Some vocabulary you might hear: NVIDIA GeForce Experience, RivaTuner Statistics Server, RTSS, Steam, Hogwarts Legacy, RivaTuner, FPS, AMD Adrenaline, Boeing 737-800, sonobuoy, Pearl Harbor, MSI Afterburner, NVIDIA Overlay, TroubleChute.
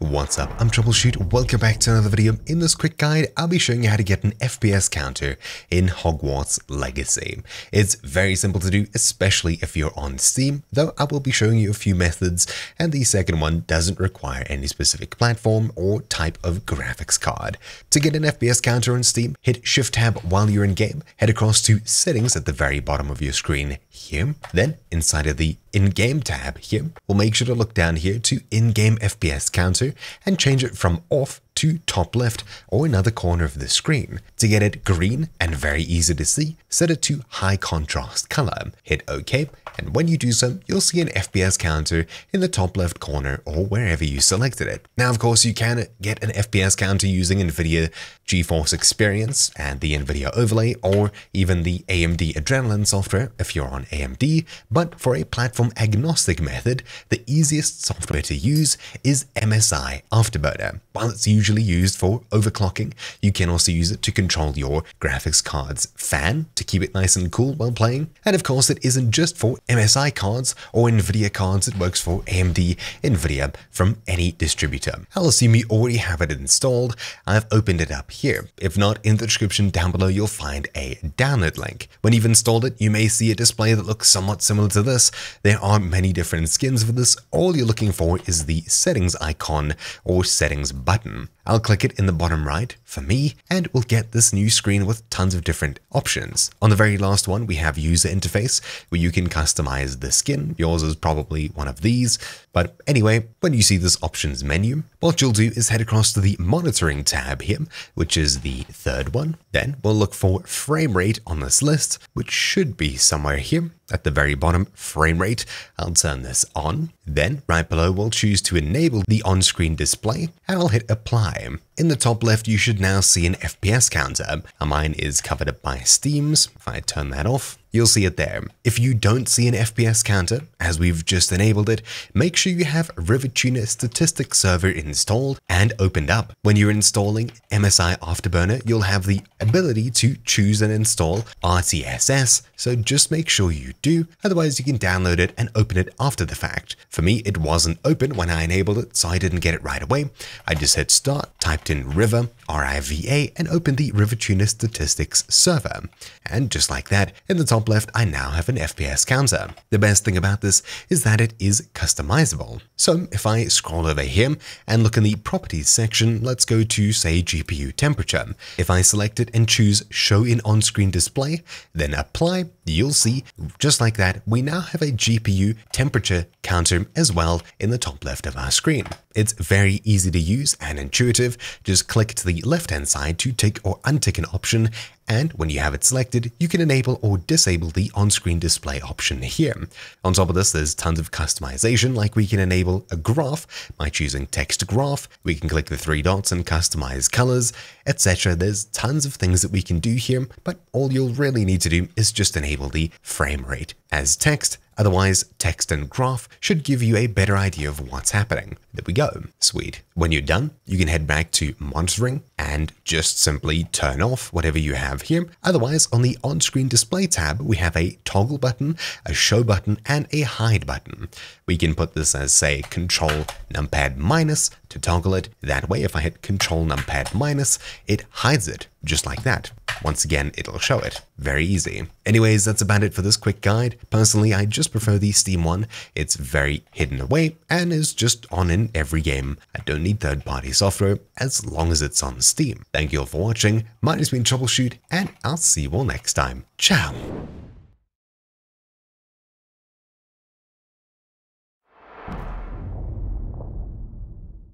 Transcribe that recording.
What's up, I'm TroubleChute, welcome back to another video. In this quick guide, I'll be showing you how to get an FPS counter in Hogwarts Legacy. It's very simple to do, especially if you're on Steam, though I will be showing you a few methods, and the second one doesn't require any specific platform or type of graphics card. To get an FPS counter on Steam, hit Shift-Tab while you're in game, head across to Settings at the very bottom of your screen here, then inside of the In-Game tab here, we'll make sure to look down here to In-Game FPS Counter, and change it from off to top left or another corner of the screen. To get it green and very easy to see, set it to high contrast color. Hit OK, and when you do so, you'll see an FPS counter in the top left corner or wherever you selected it. Now, of course, you can get an FPS counter using NVIDIA GeForce Experience and the NVIDIA Overlay or even the AMD Adrenaline software if you're on AMD, but for a platform agnostic method, the easiest software to use is MSI Afterburner. While it's usually used for overclocking, you can also use it to control your graphics card's fan to keep it nice and cool while playing. And of course, it isn't just for MSI cards or NVIDIA cards, it works for AMD, NVIDIA, from any distributor. I'll assume you already have it installed. I've opened it up here. If not, in the description down below, you'll find a download link. When you've installed it, you may see a display that looks somewhat similar to this. There are many different skins for this. All you're looking for is the settings icon or settings button. I'll click it in the bottom right for me, and we'll get this new screen with tons of different options. On the very last one, we have user interface, where you can customize the skin. Yours is probably one of these. But anyway, when you see this options menu, what you'll do is head across to the monitoring tab here, which is the third one. Then we'll look for frame rate on this list, which should be somewhere here. At the very bottom, frame rate, I'll turn this on. Then right below, we'll choose to enable the on-screen display, and I'll hit apply. In the top left, you should now see an FPS counter. Mine is covered up by Steam's. If I turn that off, you'll see it there. If you don't see an FPS counter, as we've just enabled it, make sure you have RivaTuner Statistics Server installed and opened up. When you're installing MSI Afterburner, you'll have the ability to choose and install RTSS, so just make sure you do, otherwise you can download it and open it after the fact. For me, it wasn't open when I enabled it, so I didn't get it right away. I just hit start, typed in Riva, R-I-V-A, and opened the RivaTuner Statistics Server. And just like that, in the top left, I now have an FPS counter. The best thing about this is that it is customizable. So if I scroll over here and look in the properties section, let's go to say GPU temperature. If I select it and choose show in on-screen display, then apply, you'll see just like that, we now have a GPU temperature counter as well in the top left of our screen. It's very easy to use and intuitive. Just click to the left-hand side to tick or untick an option, and when you have it selected, you can enable or disable the on-screen display option here. On top of this, there's tons of customization, like we can enable a graph by choosing text graph, we can click the three dots and customize colors, etc. There's tons of things that we can do here, but all you'll really need to do is just enable the frame rate as text. Otherwise, text and graph should give you a better idea of what's happening. There we go. Sweet. When you're done, you can head back to monitoring and just simply turn off whatever you have here. Otherwise, on the on-screen display tab, we have a toggle button, a show button, and a hide button. We can put this as, say, Control Numpad minus to toggle it. That way, if I hit Control Numpad minus, it hides it just like that. Once again, it'll show it. Very easy. Anyways, that's about it for this quick guide. Personally, I just prefer the Steam one. It's very hidden away and is just on in every game. I don't need third-party software as long as it's on Steam. Thank you all for watching. Mine has been TroubleChute, and I'll see you all next time. Ciao!